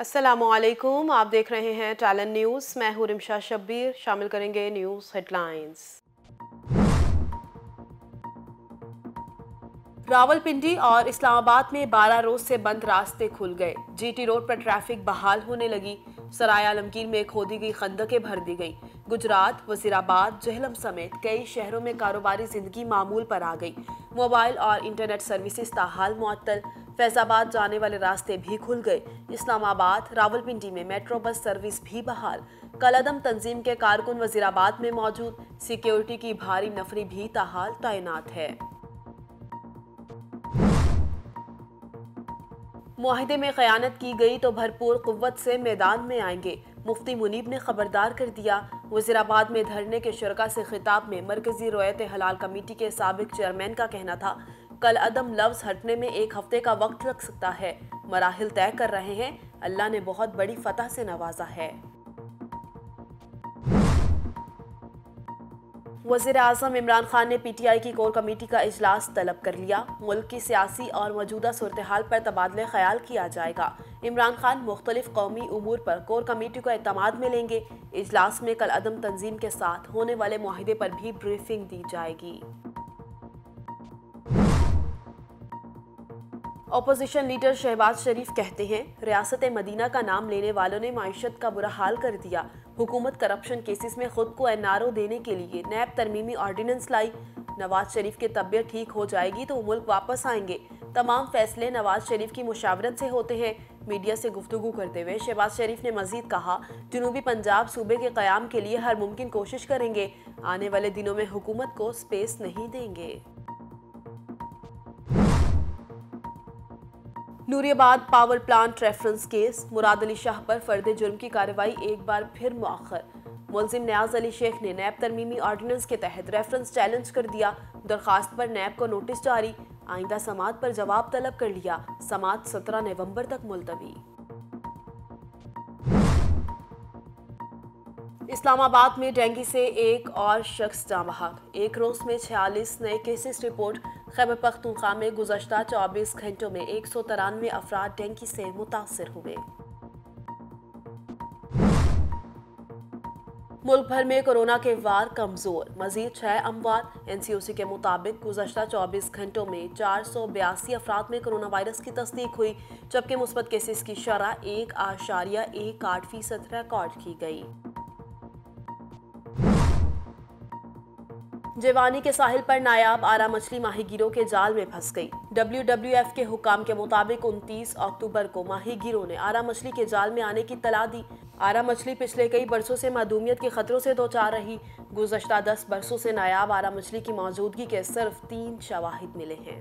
अस्सलामुअलैकुम, आप देख रहे हैं टालन न्यूज़। मैं हूं रिमशा शब्बीर। शामिल करेंगे न्यूज़ हेडलाइंस। रावलपिंडी और इस्लामाबाद में 12 रोज से बंद रास्ते खुल गए। जीटी रोड पर ट्रैफिक बहाल होने लगी। सराय आलमगीर में खोदी गई खंदकें भर दी गई। गुजरात, वजीराबाद, जहलम समेत कई शहरों में कारोबारी जिंदगी मामूल पर आ गई। मोबाइल और इंटरनेट सर्विसेज ताहाल मुअत्तल। फैजाबाद जाने वाले रास्ते भी खुल गए। इस्लामाबाद, रावलपिंडी में मेट्रो बस सर्विस भी बहाल। कलदम तंजीम के कारकुन वजीराबाद में मौजूद। सिक्योरिटी की भारी नफरी भी ताहाल तैनात है। मुआहदे में खयानत की गई तो भरपूर कुव्वत से मैदान में आएंगे, मुफ्ती मुनीब ने खबरदार कर दिया। वजीराबाद में धरने के शरका से खिताब में मरकजी रोयत हलाल कमेटी के साबिक चेयरमैन का कहना था, कल अदम लफ्ज हटने में एक हफ्ते का वक्त लग सकता है। मराहिल तय कर रहे हैं, अल्लाह ने बहुत बड़ी फतह से नवाजा है। वज़ीर आज़म इमरान खान ने पीटीआई की कोर कमेटी का इजलास तलब कर लिया। मुल्क की सियासी और मौजूदा सूरतहाल पर तबादले ख्याल किया जाएगा। इमरान खान मुख्तलिफ कौमी उमूर पर कोर कमेटी को एतमाद में लेंगे। इजलास में कल अदम तंजीम के साथ होने वाले मुआहदे पर भी ब्रीफिंग दी जाएगी। अपोजिशन लीडर शहबाज शरीफ कहते हैं, रियासत-ए-मदीना का नाम लेने वालों ने माइशत का बुरा हाल कर दिया। हुकूमत करप्शन केसेस में खुद को एनआरओ देने के लिए नैब तरमीमी ऑर्डिनेंस लाई। नवाज शरीफ की तबीयत ठीक हो जाएगी तो मुल्क वापस आएंगे। तमाम फैसले नवाज शरीफ की मुशावरत से होते हैं। मीडिया से गुफ्तगू करते हुए शहबाज शरीफ ने मजीद कहा, जनूबी पंजाब सूबे के क़याम के लिए हर मुमकिन कोशिश करेंगे। आने वाले दिनों में हुकूमत को स्पेस नहीं देंगे। Nooriabad power plant reference case, Murad Ali Shah पर फर्द जुर्म की कार्रवाई एक बार फिर मौखर। मुलजिम नियाज अली शेख ने नैब तरमीमी ऑर्डिनेंस के तहत रेफरेंस चैलेंज कर दिया। दरख्वास्त पर नैब को नोटिस जारी। आइंदा समात पर जवाब तलब कर लिया। समात 17 नवंबर तक मुलतवी। इस्लामाबाद में डेंगू से एक और शख्स जाँ बहक। एक रोज़ में 46 नए केसेस रिपोर्ट। खैबर पख्तूनख्वा में गुज़श्ता 24 घंटों में 193 अफराद डेंगू से मुतासर हुए। मुल्क भर में कोरोना के वार कमज़ोर, मज़ीद 6 अमवात। एनसीओसी के मुताबिक गुज़श्ता 24 घंटों में 482 अफराद में कोरोना वायरस की तस्दीक हुई, जबकि मुस्बत केसेस की शरह 1.18% रिकॉर्ड की गई। जेवानी के साहिल पर नायाब आरा मछली माहीगीरों के जाल में फंस गई। WWF के हुकाम के मुताबिक 29 अक्टूबर को माहीगीरों ने आरा मछली के जाल में आने की तलाह दी। आरा मछली पिछले कई बरसों से मदूमियत के खतरों से दो चार रही। गुज़श्ता 10 बरसों से नायाब आरा मछली की मौजूदगी के सिर्फ 3 शवाहिद मिले हैं।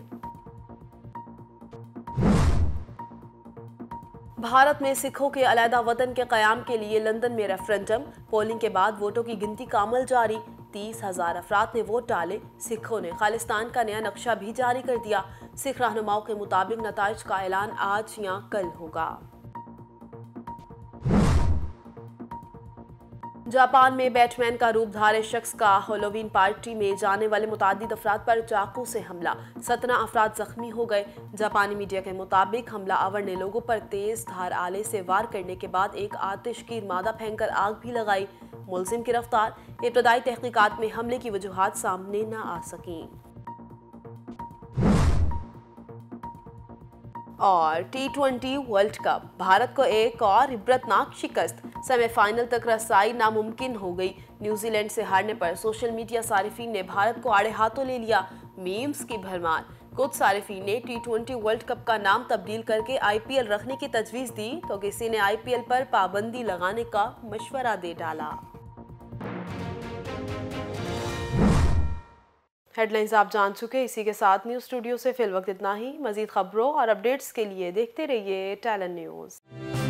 भारत में सिखों के अलहदा वतन के क़याम के लिए लंदन में रेफरेंडम। पोलिंग के बाद वोटों की गिनती का अमल जारी। 30,000 अफराद ने वोट डाले। सिखों ने खालिस्तान का नया नक्शा भी जारी कर दिया। सिख रहनुमाओं के मुताबिक नताइज का ऐलान आज या कल होगा। जापान में बैटमैन का रूप धारे शख्स का हैलोवीन पार्टी में जाने वाले मुतादिद अफराद पर चाकू से हमला। 17 अफराद जख्मी हो गए। जापानी मीडिया के मुताबिक हमला आवर ने लोगों पर तेज धार आले से वार करने के बाद एक आतिशगीर मादा फेंककर आग भी लगाई। मुलजिम गिरफ्तार। इब्तदाई तहकीकात में हमले की वजूहात सामने न आ सकी। और T20 वर्ल्ड कप, भारत को एक और इबरतनाक शिकस्त। सेमीफाइनल तक रसाई नामुमकिन हो गई। न्यूजीलैंड से हारने पर सोशल मीडिया सारिफीन ने भारत को आड़े हाथों ले लिया। मीम्स की भरमार। कुछ सारिफीन ने T20 वर्ल्ड कप का नाम तब्दील करके IPL रखने की तजवीज़ दी, तो किसी ने IPL पर पाबंदी लगाने का मशवरा दे डाला। हेडलाइंस आप जान चुके। इसी के साथ न्यूज़ स्टूडियो से फिल वक्त इतना ही। मज़ीद खबरों और अपडेट्स के लिए देखते रहिए टैलन न्यूज़।